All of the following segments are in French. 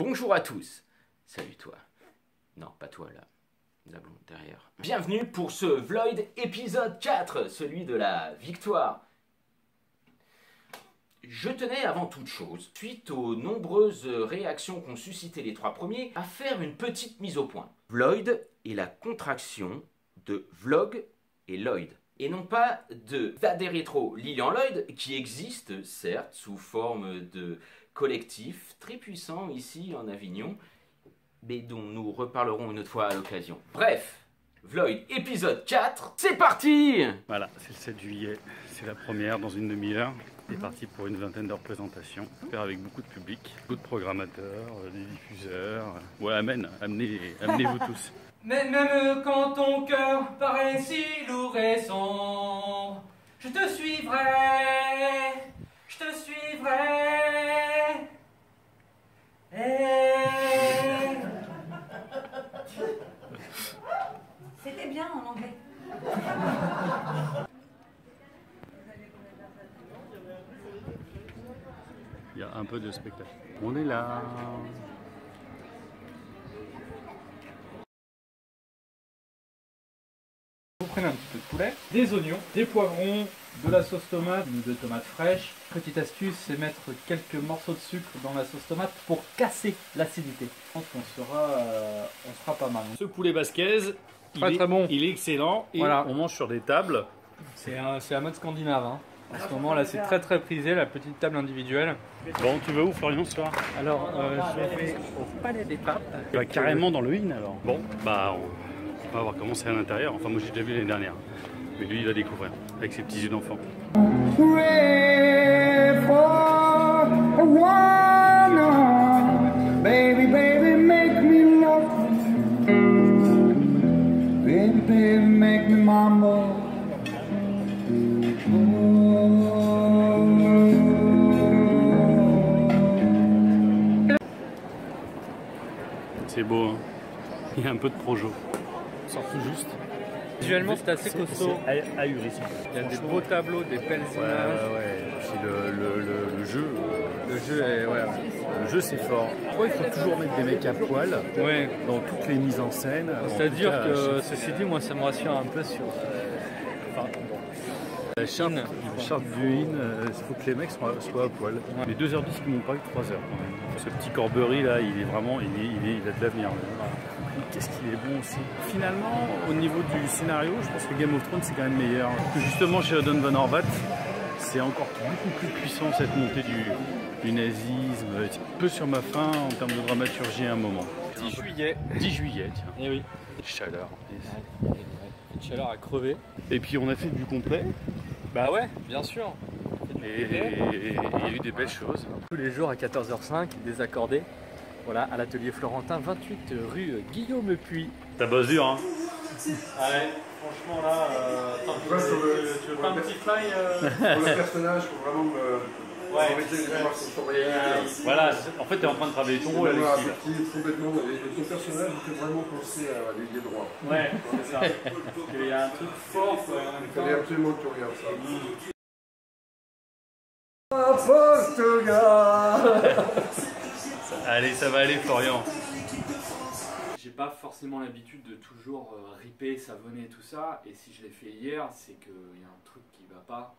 Bonjour à tous. Salut toi. Non, pas toi là. La blonde derrière. Bienvenue pour ce Vloid épisode 4, celui de la victoire. Je tenais avant toute chose, suite aux nombreuses réactions qu'ont suscité les trois premiers, à faire une petite mise au point. Vloid est la contraction de Vlog et Lloyd, et non pas de Vade Rétro Lilian Lloyd, qui existe, certes, sous forme de collectif très puissant ici en Avignon, mais dont nous reparlerons une autre fois à l'occasion. Bref, Vloid, épisode 4, c'est parti. Voilà, c'est le 7 juillet, c'est la première dans une demi-heure. C'est parti pour une vingtaine de représentations, avec beaucoup de public, beaucoup de programmateurs, des diffuseurs. Ouais, amenez-vous tous. Même quand ton cœur paraît si lourd et sombre, je te suivrai, je te suivrai. C'était bien en anglais. Il y a un peu de spectacle. On est là. Vous prenez un petit peu de poulet, des oignons, des poivrons, de la sauce tomate, de tomates fraîches. Petite astuce, c'est mettre quelques morceaux de sucre dans la sauce tomate pour casser l'acidité. Je pense qu'on sera pas mal. Ce poulet basquaise, il est excellent et voilà. On mange sur des tables. C'est un mode scandinave. Hein. En ce moment là, c'est très prisé, la petite table individuelle. Bon, tu vas où Florian ce soir? Alors, je vais au palais des papes. Bah, carrément dans le in alors. Bon, bah on va voir comment c'est à l'intérieur. Enfin, moi j'ai déjà vu l'année dernière. Mais lui, il va découvrir avec ses petits yeux d'enfant. Baby, baby, make me love you. Baby, baby, make me mama. C'est beau, hein. Il y a un peu de projo. On sort tout juste. Visuellement, c'est assez costaud. C'est ahurissant. Il y a des beaux tableaux, des belles images. Et puis le jeu. Le jeu, c'est fort. Pourquoi il faut toujours mettre des mecs à poil dans toutes les mises en scène? C'est-à-dire que, ceci dit, moi, ça me rassure un peu sur. La charte du in, il faut que les mecs soient à poil. Les 2h10 qui m'ont pas eu 3h. Ce petit Corbery là, il est vraiment, il a de l'avenir. Qu'est-ce qu'il est bon aussi. Finalement, au niveau du scénario, je pense que Game of Thrones c'est quand même meilleur. Justement chez Adon Van Orvat, c'est encore beaucoup plus puissant cette montée du nazisme. Peu sur ma faim en termes de dramaturgie à un moment. 10 juillet. 10 juillet, tiens. Et oui. Chaleur. Chaleur à crever. Et puis on a fait du complet. Bah ouais, bien sûr. Et il y a eu des belles choses. Tous les jours à 14h05, désaccordé. Voilà, à l'atelier Florentin, 28 rue Guillaume Puy. Ça bosse dur, hein. Ouais, franchement là, tu veux pas un petit fly pour le personnage, pour vraiment voilà, en fait, tu es en train de travailler ton rôle avec lui. Complètement, ton personnage, il faut vraiment penser à l'ailier droit. Ouais, c'est ça. Il y a un truc fort. Il fallait absolument que tu regardes ça. Allez, ça va aller, Florian. J'ai pas forcément l'habitude de toujours ripper, savonner, tout ça. Et si je l'ai fait hier, c'est qu'il y a un truc qui va pas.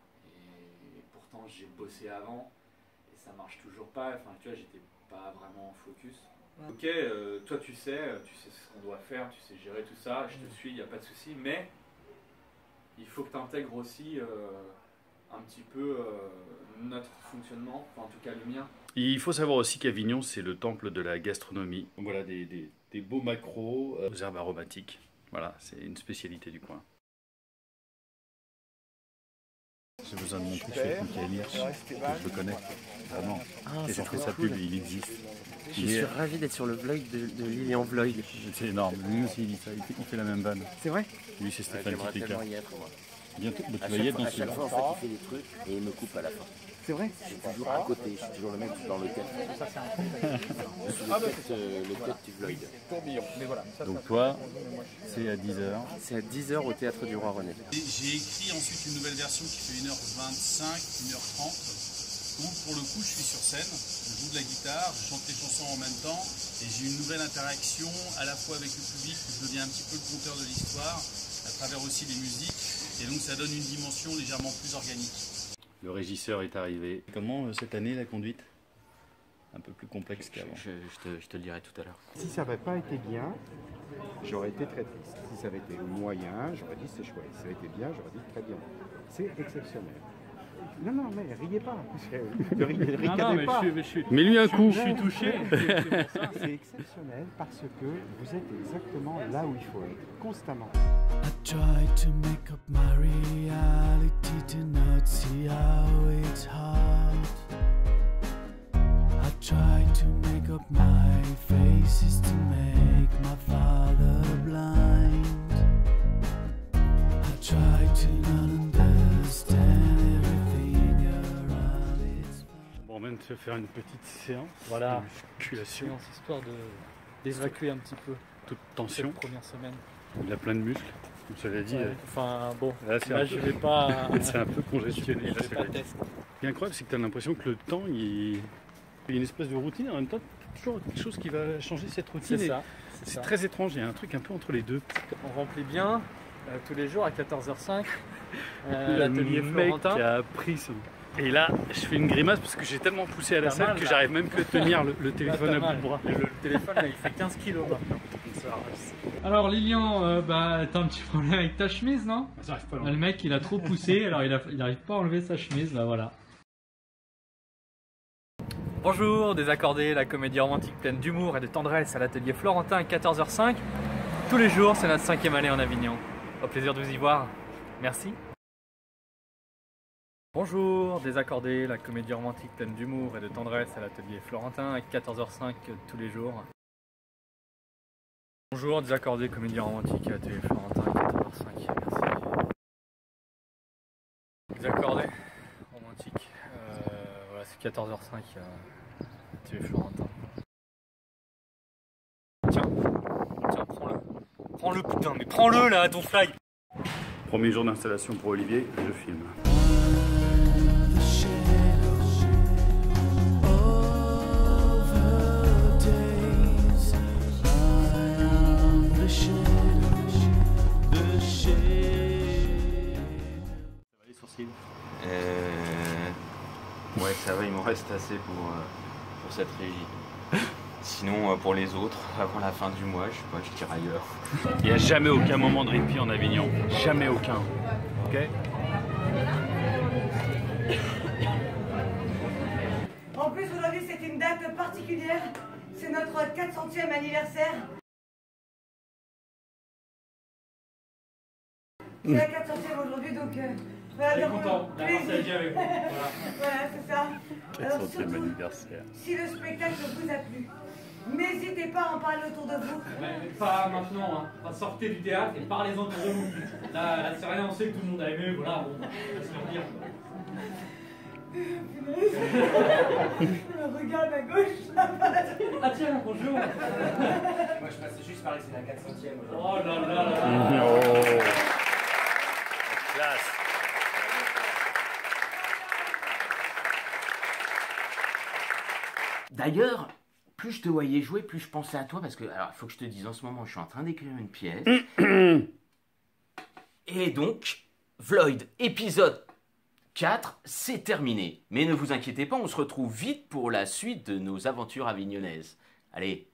J'ai bossé avant et ça marche toujours pas, enfin tu vois, j'étais pas vraiment en focus. Ok, toi tu sais ce qu'on doit faire, tu sais gérer tout ça, je te suis, il n'y a pas de souci, mais il faut que tu intègres aussi un petit peu notre fonctionnement, enfin, en tout cas le mien. Il faut savoir aussi qu'Avignon c'est le temple de la gastronomie. Donc voilà, des beaux macros aux herbes aromatiques, voilà, c'est une spécialité du coin. J'ai besoin de montrer que je suis avec Mickaël Hirsch, que je le connais, vraiment. Et j'en fais sa pub, il existe. Je suis ravi d'être sur le blog de Lilian Lloyd. C'est énorme, lui aussi il dit ça, il fait la même vanne. C'est vrai? Oui, c'est Stéphane qui fait ça. Bientôt, tu vas y être dans ce livre. À chaque fois, en fait, il fait des trucs et il me coupe à la fin. C'est vrai? Je suis toujours à côté, je suis toujours le mec dans le tête. Le tête du Lloyd. Tourbillon, mais voilà. Donc toi, c'est à 10h. C'est à 10h au Théâtre du Roi René. J'ai écrit ensuite une nouvelle version qui fait 1h25, 1h30. où pour le coup je suis sur scène, je joue de la guitare, je chante les chansons en même temps et j'ai une nouvelle interaction à la fois avec le public, je deviens un petit peu le conteur de l'histoire à travers aussi les musiques et donc ça donne une dimension légèrement plus organique. Le régisseur est arrivé. Comment cette année la conduite ? Un peu plus complexe qu'avant. Je te le dirai tout à l'heure. Si ça n'avait pas été bien, j'aurais été très triste. Si ça avait été moyen, j'aurais dit c'est chouette. Si ça avait été bien, j'aurais dit très bien. C'est exceptionnel. Non, non, mais riez pas. Mets-lui un coup. Je suis touché. C'est exceptionnel parce que vous êtes exactement là où il faut être, constamment. Try to make up my faces to make my father blind. I try to not understand everything around it. Bon, même se faire une petite séance. Voilà. Musculation. Une séance histoire d'évacuer un petit peu toute tension. La première semaine. Il y a plein de muscles. Comme ça l'a dit. Ouais, enfin bon. Là, je vais pas. C'est un peu congestionné. Là, c'est incroyable, c'est que tu as l'impression que le temps il. Il y a une espèce de routine, en même temps, toujours quelque chose qui va changer cette routine. C'est ça. C'est très étrange, il y a un truc un peu entre les deux. On remplit bien tous les jours à 14h05 l'atelier Florentin. Qui a pris son... Et là, je fais une grimace parce que j'ai tellement poussé à la salle que j'arrive même que à tenir le téléphone à bout de bras. Le téléphone, là, il fait 15 kilos maintenant. Alors Lilian, t'as un petit problème avec ta chemise, non? Ça arrive pas loin. Le mec, il a trop poussé, alors il n'arrive pas à enlever sa chemise, là voilà. Bonjour, Désaccordé, la comédie romantique pleine d'humour et de tendresse à l'atelier Florentin à 14h05. Tous les jours, c'est notre 5e année en Avignon. Au plaisir de vous y voir. Merci. Bonjour, Désaccordé, la comédie romantique pleine d'humour et de tendresse à l'atelier Florentin à 14h05 tous les jours. Bonjour, Désaccordé, comédie romantique à l'atelier Florentin à 14h05. Merci. Désaccordé, romantique. C'est 14h05, tu es Florentin. Tiens, prends-le. Prends-le, putain, mais prends-le là, ton fly. Premier jour d'installation pour Olivier, je filme. Les sourcils. Ouais, ça va, il m'en reste assez pour cette régie. Sinon, pour les autres, avant la fin du mois, je sais pas, je tire ailleurs. Il n'y a jamais aucun moment de répit en Avignon. Jamais aucun. Ok. En plus, aujourd'hui, c'est une date particulière. C'est notre 400e anniversaire. C'est la 400e aujourd'hui, donc... Voilà, je suis content d'avoir partagé avec vous. Voilà, c'est ça. 400e anniversaire. Si le spectacle vous a plu, n'hésitez pas à en parler autour de vous. Mais pas maintenant, hein. Enfin, sortez du théâtre et parlez-en autour de vous. Là, c'est rien, on sait que tout le monde a aimé, voilà, bon, on va se le dire. Regarde à gauche. Ah tiens, bonjour. Moi, je passais juste par ici, c'est la 400e. Oh là là là là. Oh. Classe. D'ailleurs, plus je te voyais jouer, plus je pensais à toi, parce que, alors, il faut que je te dise, en ce moment, je suis en train d'écrire une pièce. Et donc, Vloid, épisode 4, c'est terminé. Mais ne vous inquiétez pas, on se retrouve vite pour la suite de nos aventures avignonnaises. Allez,